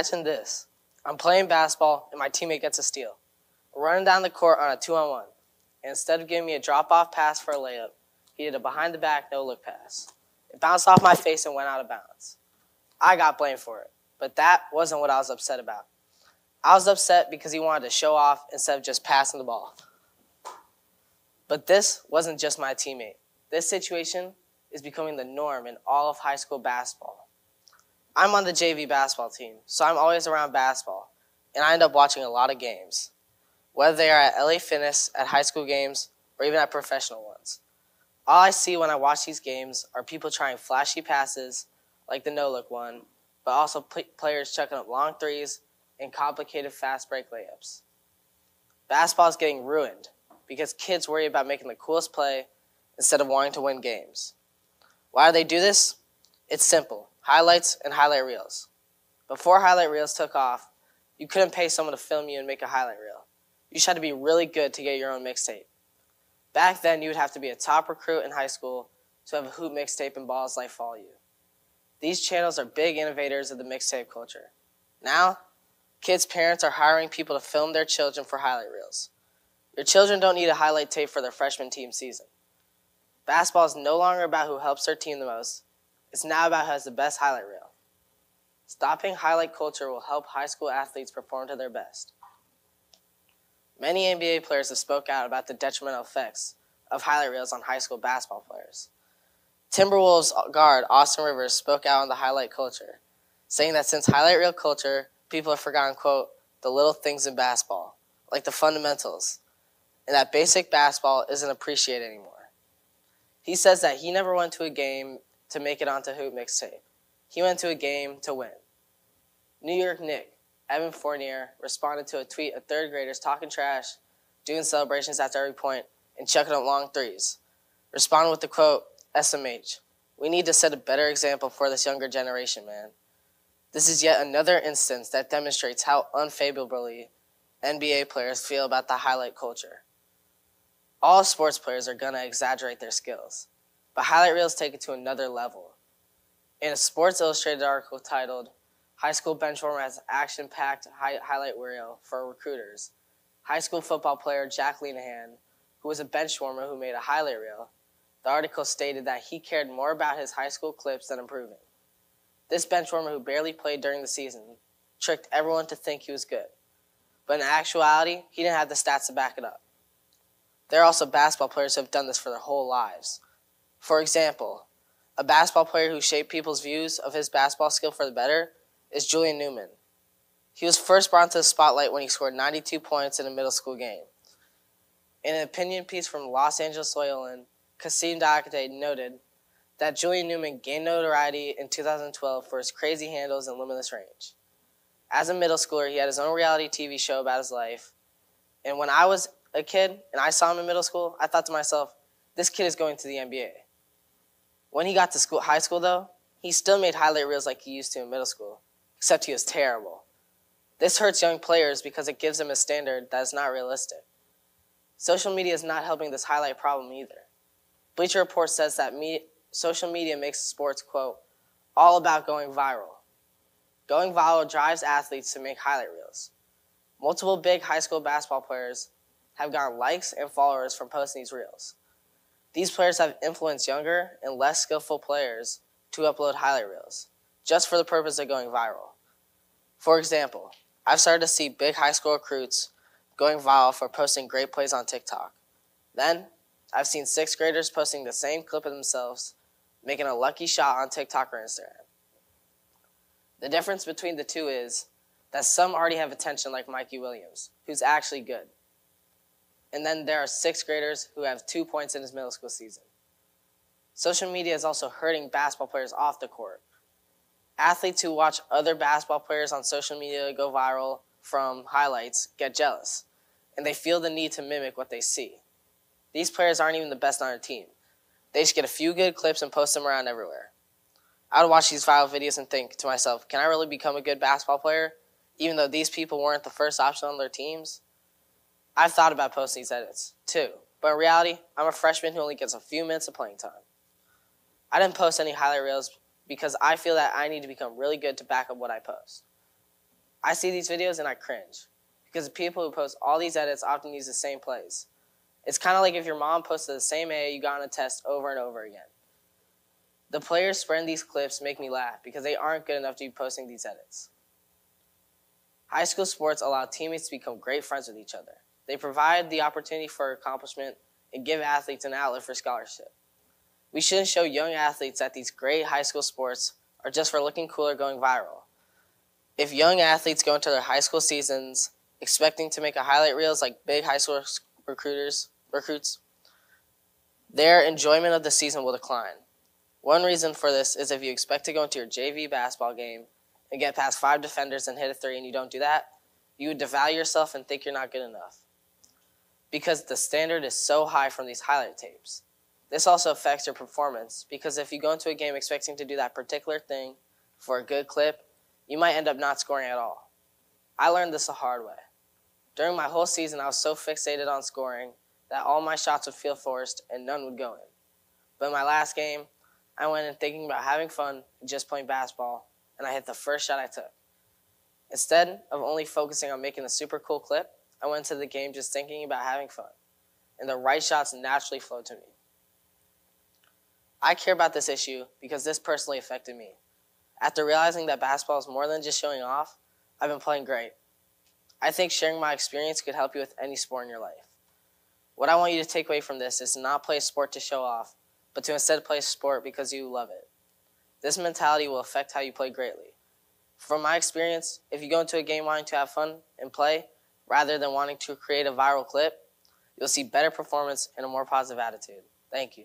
Imagine this. I'm playing basketball, and my teammate gets a steal. We're running down the court on a 2-on-1. And instead of giving me a drop-off pass for a layup, he did a behind-the-back, no-look pass. It bounced off my face and went out of bounds. I got blamed for it, but that wasn't what I was upset about. I was upset because he wanted to show off instead of just passing the ball. But this wasn't just my teammate. This situation is becoming the norm in all of high school basketball. I'm on the JV basketball team, so I'm always around basketball, and I end up watching a lot of games, whether they are at LA Fitness, at high school games, or even at professional ones. All I see when I watch these games are people trying flashy passes, like the no-look one, but also players chucking up long threes and complicated fast-break layups. Basketball is getting ruined because kids worry about making the coolest play instead of wanting to win games. Why do they do this? It's simple. Highlights and highlight reels. Before highlight reels took off, you couldn't pay someone to film you and make a highlight reel. You just had to be really good to get your own mixtape. Back then, you would have to be a top recruit in high school to have a Hoot Mixtape and Ball's Life follow you. These channels are big innovators of the mixtape culture. Now, kids' parents are hiring people to film their children for highlight reels. Your children don't need a highlight tape for their freshman team season. Basketball is no longer about who helps their team the most. It's now about who has the best highlight reel. Stopping highlight culture will help high school athletes perform to their best. Many NBA players have spoke out about the detrimental effects of highlight reels on high school basketball players. Timberwolves guard Austin Rivers spoke out on the highlight culture, saying that since highlight reel culture, people have forgotten, quote, the little things in basketball, like the fundamentals, and that basic basketball isn't appreciated anymore. He says that he never went to a game to make it onto Hoop Mixtape. He went to a game to win. New York Knicks Evan Fournier responded to a tweet of third graders talking trash, doing celebrations after every point, and chucking up long threes. Responded with the quote, SMH, we need to set a better example for this younger generation, man. This is yet another instance that demonstrates how unfavorably NBA players feel about the highlight culture. All sports players are gonna exaggerate their skills, but highlight reels take it to another level. In a Sports Illustrated article titled, High school benchwarmer has action-packed highlight reel for recruiters. High school football player Jack Lehan, who was a benchwarmer who made a highlight reel, the article stated that he cared more about his high school clips than improving. This benchwarmer who barely played during the season tricked everyone to think he was good, but in actuality, he didn't have the stats to back it up. There are also basketball players who have done this for their whole lives. For example, a basketball player who shaped people's views of his basketball skill for the better is Julian Newman. He was first brought into the spotlight when he scored 92 points in a middle school game. In an opinion piece from Los Angeles Weekly, Kasim Diakite noted that Julian Newman gained notoriety in 2012 for his crazy handles and limitless range. As a middle schooler, he had his own reality TV show about his life. And when I was a kid and I saw him in middle school, I thought to myself, this kid is going to the NBA. When he got to high school, though, he still made highlight reels like he used to in middle school, except he was terrible. This hurts young players because it gives them a standard that is not realistic. Social media is not helping this highlight problem either. Bleacher Report says that social media makes sports, quote, all about going viral. Going viral drives athletes to make highlight reels. Multiple big high school basketball players have gotten likes and followers from posting these reels. These players have influenced younger and less skillful players to upload highlight reels, just for the purpose of going viral. For example, I've started to see big high school recruits going viral for posting great plays on TikTok. Then, I've seen sixth graders posting the same clip of themselves, making a lucky shot on TikTok or Instagram. The difference between the two is that some already have attention like Mikey Williams, who's actually good. And then there are sixth graders who have 2 points in his middle school season. Social media is also hurting basketball players off the court. Athletes who watch other basketball players on social media go viral from highlights get jealous, and they feel the need to mimic what they see. These players aren't even the best on their team. They just get a few good clips and post them around everywhere. I would watch these viral videos and think to myself, can I really become a good basketball player, even though these people weren't the first option on their teams? I've thought about posting these edits, too, but in reality, I'm a freshman who only gets a few minutes of playing time. I didn't post any highlight reels because I feel that I need to become really good to back up what I post. I see these videos and I cringe because the people who post all these edits often use the same plays. It's kind of like if your mom posted the same A you got on a test over and over again. The players spreading these clips make me laugh because they aren't good enough to be posting these edits. High school sports allow teammates to become great friends with each other. They provide the opportunity for accomplishment and give athletes an outlet for scholarship. We shouldn't show young athletes that these great high school sports are just for looking cool or going viral. If young athletes go into their high school seasons expecting to make a highlight reels like big high school recruits, their enjoyment of the season will decline. One reason for this is if you expect to go into your JV basketball game and get past 5 defenders and hit a 3 and you don't do that, you would devalue yourself and think you're not good enough because the standard is so high from these highlight tapes. This also affects your performance because if you go into a game expecting to do that particular thing for a good clip, you might end up not scoring at all. I learned this the hard way. During my whole season, I was so fixated on scoring that all my shots would feel forced and none would go in. But in my last game, I went in thinking about having fun and just playing basketball, and I hit the first shot I took. Instead of only focusing on making a super cool clip, I went into the game just thinking about having fun, and the right shots naturally flowed to me. I care about this issue because this personally affected me. After realizing that basketball is more than just showing off, I've been playing great. I think sharing my experience could help you with any sport in your life. What I want you to take away from this is to not play a sport to show off, but to instead play a sport because you love it. This mentality will affect how you play greatly. From my experience, if you go into a game wanting to have fun and play, rather than wanting to create a viral clip, you'll see better performance and a more positive attitude. Thank you.